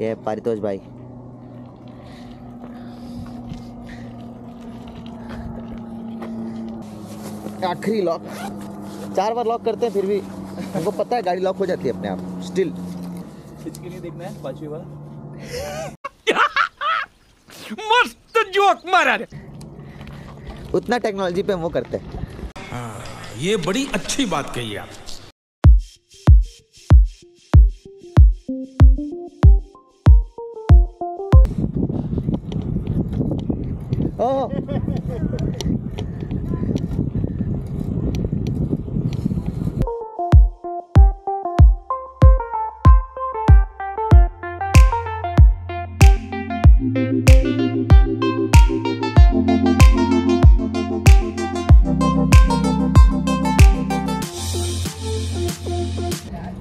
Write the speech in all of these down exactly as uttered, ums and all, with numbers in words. ये पारितोष भाई। आखिरी लॉक, चार बार लॉक करते हैं फिर भी हमको पता है गाड़ी लॉक हो जाती है अपने आप। स्टिल इसके लिए देखना है पांचवी बार। मस्त जोक मारा रे, उतना टेक्नोलॉजी पे हम वो करते हैं। हाँ, ये बड़ी अच्छी बात कही है आप। ओह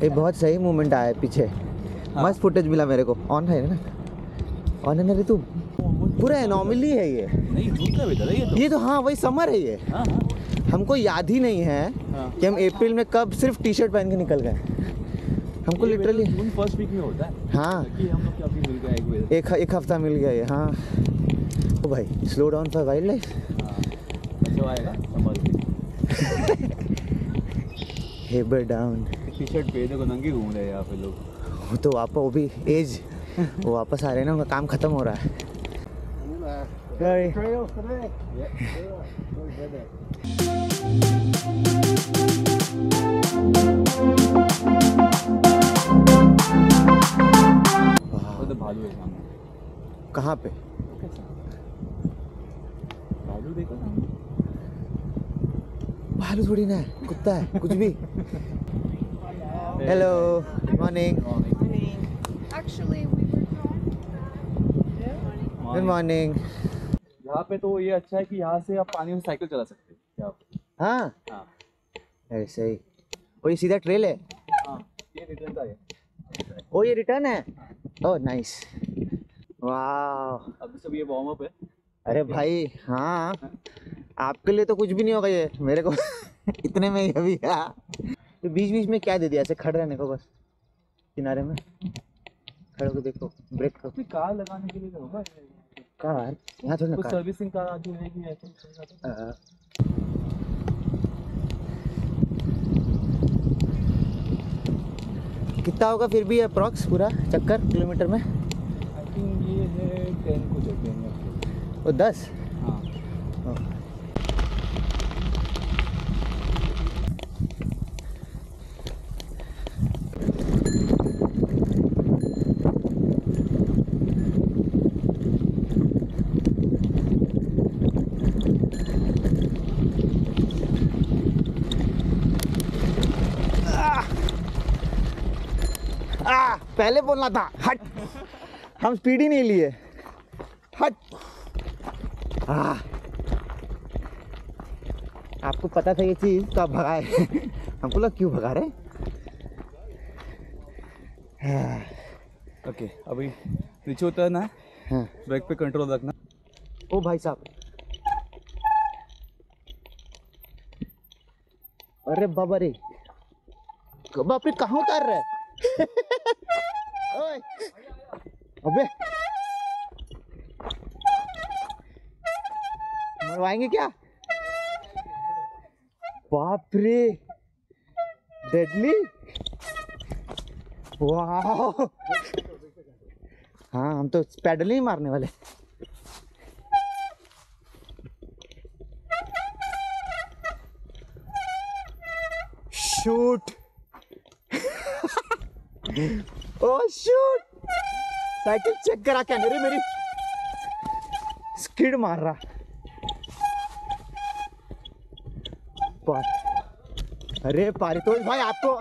ये बहुत सही मूवमेंट आया है पीछे। हाँ। मस्त फुटेज मिला मेरे को। ऑन है ना? ऑन है ना ऋतु? पूरा एनॉमली है ये। नहीं धूप का भी तो ये तो ये तो हाँ वही समर है ये। हाँ, हाँ। हमको याद ही नहीं है। हाँ। कि हम अप्रैल में कब सिर्फ टी शर्ट पहन के निकल गए। हमको लिटरली जून फर्स्ट वीक में होता है। हाँ कि हम लोग क्या भी मिल गया एक एक हफ्ता मिल गया ये। हाँ ओ भाई slow down for wildlife. अच्छा आएगा समझ। हेबर डाउन टी शर्ट पहने को नंगे घूम रहे हैं यहाँ पे लोग। वो तो वापस वो भी एज वो वापस आ रहे हैं ना, उनका काम खत्म हो रहा है। भालू है सामने। कहाँ पे भालू? देखो भालू थोड़ी ना है, कुत्ता है कुछ भी। Hello good morning. Good morning. यहाँ पे तो ये अच्छा है कि यहाँ से आप पानी में साइकिल चला सकते हो। हाँ हाँ ऐसे ही। और ये सीधा ट्रेल है। हाँ ये रिटर्न का है। ओ ये रिटर्न है। Oh nice. वाह अभी सब ये वार्म अप है। अरे भाई हाँ आपके लिए तो कुछ भी नहीं होगा ये, मेरे को इतने में ही अभी। तो बीच बीच में क्या दे दिया ऐसे खड़े रहने को, बस किनारे में खड़े को देखो ब्रेक करो। कार लगाने के लिए तो होगा कार यहाँ थोड़ी ना, कार सर्विसिंग कार आती है तो। कितना होगा फिर भी अप्रॉक्स पूरा चक्कर किलोमीटर में? आई थिंक ये है टेन कुछ है और दस। हाँ पहले बोलना था। हट हम स्पीड ही नहीं लिए। हट हाँ आपको पता था ये चीज़ तो आप भगाए। हमको लगा क्यों भगा रहे। हाँ। ओके अभी नीचे उतरना है। हाँ। ब्रेक पे कंट्रोल रखना। ओ भाई साहब अरे बाबा रे बाप रे कहाँ उतार रहे। ओए अबे मरवाएंगे क्या। बाप रे डेडली। वाह हाँ हम तो पैडल ही मारने वाले। Shoot oh shoot cycle check करा कैमरे मेरी स्किड मार रहा। पार अरे पारितोष भाई आपको।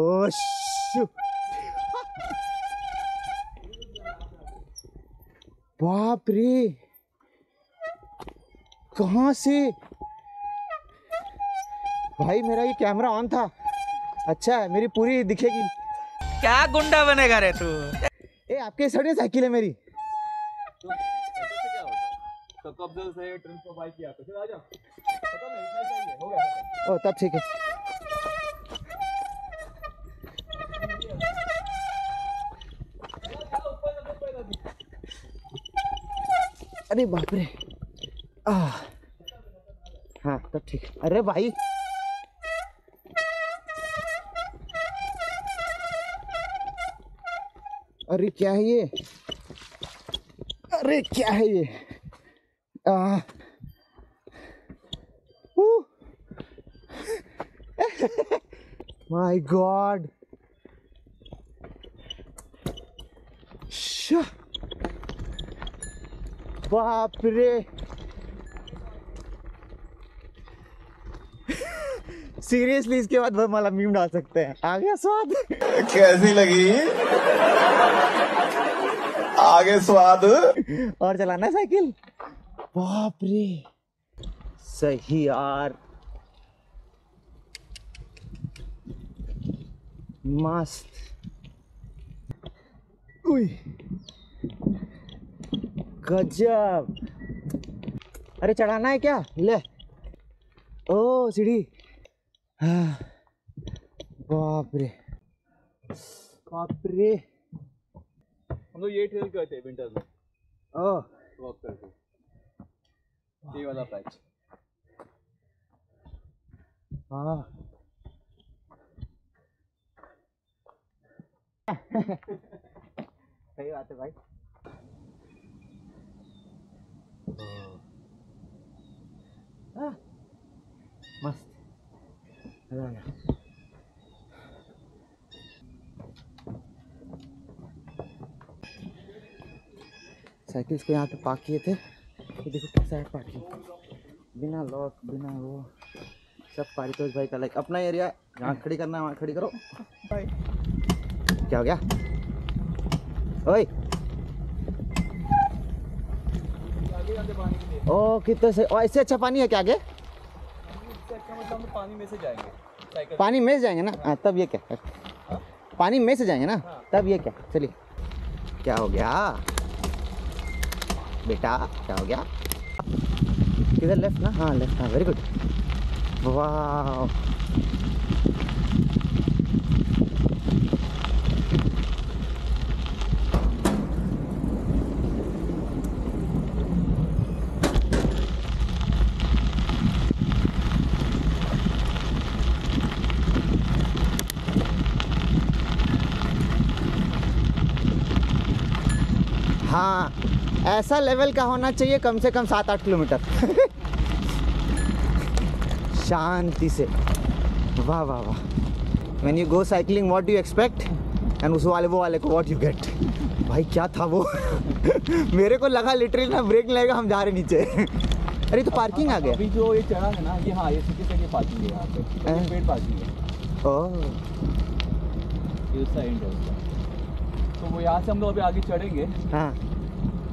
ओह शूट बाप रे कहाँ से भाई। मेरा ये कैमरा ऑन था, अच्छा है मेरी पूरी दिखेगी। क्या गुंडा बनेगा रे तू। ए आपके सड़े साइकिल है मेरी तो, से क्या होता? तो कब्जल से ट्रिप को बाइक किया तो आ जा पता नहीं इतना चाहिए हो गया। ओ तब ठीक है। अरे बाप रे, हाँ तो ठीक। अरे भाई अरे क्या है ये, अरे क्या है ये, आ, माय गॉड, बाप रे, सीरियसली इसके बाद माला मीम डाल सकते हैं। आ गया स्वाद, कैसी लगी, आगे स्वाद। और चलाना है साइकिल, बाप रे सही यार, मस्त, उई गजब। अरे चढ़ाना है क्या, ले ओ सीढ़ी, हाँ बाप रे बाप रे। हम लोग ये ट्रेल करते हैं विंटर में, ओ वॉक करते हैं, ये वाला पैच, हाँ सही बात है भाई। आ, मस्त साइकिल को यहाँ पे पार्क किए थे, ये देखो कैसा है पार्किंग, बिना लॉक बिना वो सब। पारितोष भाई का लाइक, अपना एरिया जहाँ खड़ी करना है वहाँ खड़ी करो। क्या हो गया, ओए ओ कितना से, और इससे अच्छा पानी है क्या आगे, मतलब पानी में से जाएंगे, पानी में से जाएंगे ना, हाँ तब ये क्या, आ? पानी में से जाएंगे ना, हाँ। तब ये क्या, चलिए क्या हो गया बेटा, क्या हो गया, किधर लेफ्ट ना, हाँ लेफ्ट, हाँ वेरी गुड, वाह हाँ, ऐसा लेवल का होना चाहिए कम से कम सात आठ किलोमीटर शांति से। वाह वाह वाह, when you go cycling what do you expect and उस वाले वो वाले को व्हाट यू गेट। भाई क्या था वो मेरे को लगा लिटरली ना ब्रेक लगेगा, हम जा रहे नीचे अरे तो पार्किंग आ गया अभी जो ये चढ़ा है ना, ये हाँ ये सिटी से ये पार्किंग है यहाँ पे, ये पेड़ पार्किंग है, ओह ये उसका एंड है, तो वो यहाँ से हम लोग अभी आगे चढ़ेंगे, हाँ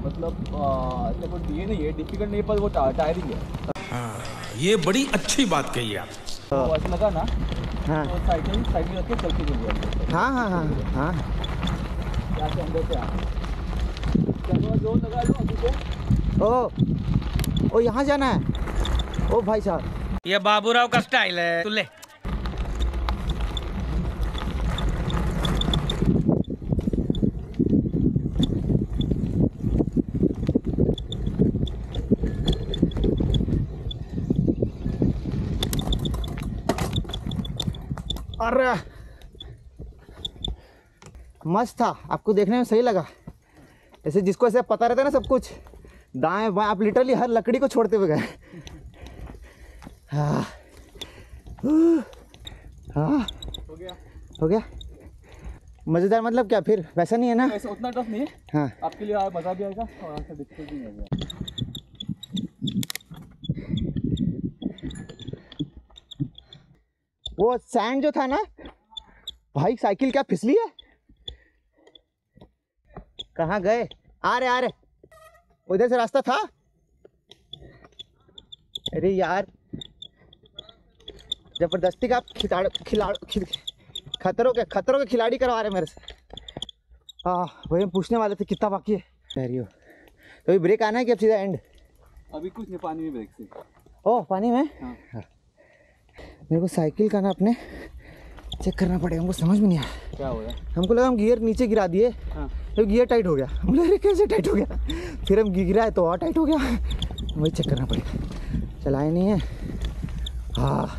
मतलब आ, तो ये नहीं है डिफिकल्ट नहीं, पर वो टायरिंग है, हाँ ये बड़ी अच्छी बात कही आप, तो ऐसा लगा ना, हाँ तो साइकिल साइकिल रख के चलते चलिए, हाँ हाँ हाँ हाँ यहाँ से हम लोग क्या जो लगा लो अभी को, ओ ओ यहाँ जाना है, ओ भाई साहब ये बाबूराव का स्टाइल है, तू ले अरे मस्त था, आपको देखने में सही लगा, ऐसे जिसको ऐसे पता रहता है ना सब कुछ दाएं बाएं, आप लिटरली हर लकड़ी को छोड़ते हुए गए, हाँ हाँ हो गया हो गया मज़ेदार, मतलब क्या फिर वैसा नहीं है ना, वैसे उतना टफ नहीं है, हाँ आपके लिए आप मज़ा भी आएगा और आपका दिक्कत भी नहीं आएगा। वो सैंड जो था ना भाई, साइकिल क्या फिसली है, कहाँ गए, आ रहे आ रहे, उधर से रास्ता था, अरे यार जबरदस्ती का आप खिलाड़ खिलाड़ खतरों के खतरों के खिलाड़ी करवा रहे मेरे से, हाँ वही हम पूछने वाले थे कितना बाकी है, कह रही हो तो अभी ब्रेक आना है कि अब सीधा एंड, अभी कुछ नहीं पानी में ब्रेक से, ओह पानी में, हाँ मेरे को साइकिल का ना अपने चेक करना पड़ेगा। हमको समझ में नहीं आया क्या हो गया। हमको लगा हम गियर नीचे गिरा दिए, हाँ। तो गियर टाइट हो गया, हम बोले अरे कैसे टाइट हो गया। फिर हम गिराए तो और टाइट हो गया, वही चेक करना पड़ेगा। चलाए नहीं है। हाँ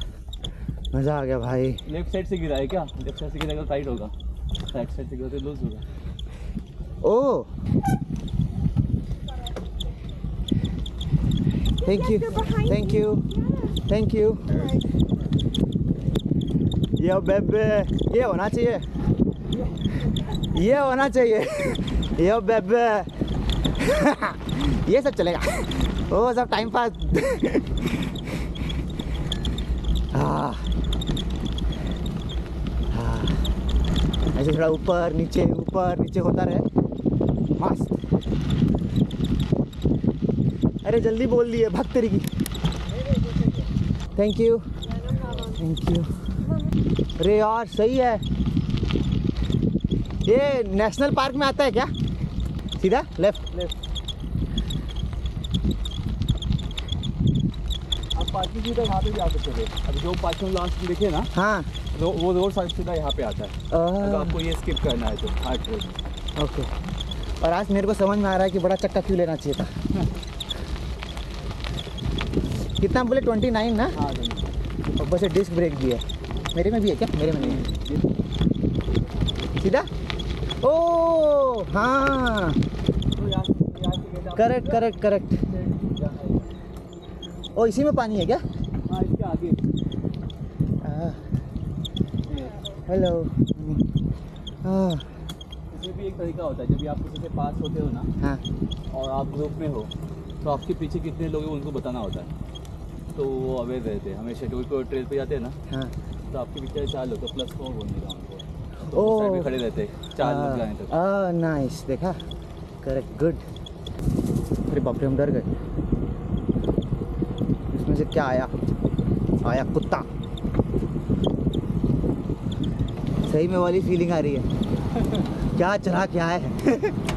मज़ा आ गया भाई। लेफ्ट साइड से गिरा है क्या? लेफ्ट साइड से गिरा तो टाइट होगा, राइट साइड से गिरा तो लूज होगा। Oh thank you thank you thank you. ये बेबे ये होना चाहिए, ये होना चाहिए, ये बेबे ये सब चलेगा। ओ सब टाइम पास। हाँ हाँ ऐसे थोड़ा ऊपर नीचे ऊपर नीचे होता रहे, मस्त। अरे जल्दी बोल दिए भक्त तेरी की। Thank you thank you. अरे यार सही है, ये नेशनल पार्क में आता है क्या? सीधा लेफ्ट लेफ्ट। अब पार्किंग सीधा यहाँ पे भी आ सकते थे। अब जो पार्किंग लास्ट में देखे ना, हाँ रो, वो रोड साइड सीधा यहाँ पे आता है। अगर आपको ये स्किप करना है तो हार्ड रोड। ओके। और आज मेरे को समझ में आ रहा है कि बड़ा चक्का क्यों लेना चाहिए था। कितना बोले ट्वेंटी नाइन ना। हाँ और बस डिस्क ब्रेक भी है। मेरे में भी है क्या? मेरे में नहीं। सीधा। ओ हाँ करेक्ट करेक्ट करेक्ट। ओ इसी में पानी है क्या? हाँ इसके आगे। हेलो। हाँ इसमें भी एक तरीका होता है, जब भी आप किसी से पास होते हो ना, हाँ और आप ग्रुप में हो तो आपके पीछे कितने लोग हैं उनको बताना होता है, तो वो अवेयर रहते हैं। हमेशा टूर को ट्रेल पे जाते हैं ना, हाँ तो आपके पीछे चार लोग तो प्लस फोर बोलने का उनको, तो साइड में खड़े रहते चार लोग जाएं तक। आह नाइस देखा, करेक्ट गुड। अरे बाप रे हम डर गए, इसमें से क्या आया? आया कुत्ता। सही में वाली फीलिंग आ रही है। क्या चला क्या है।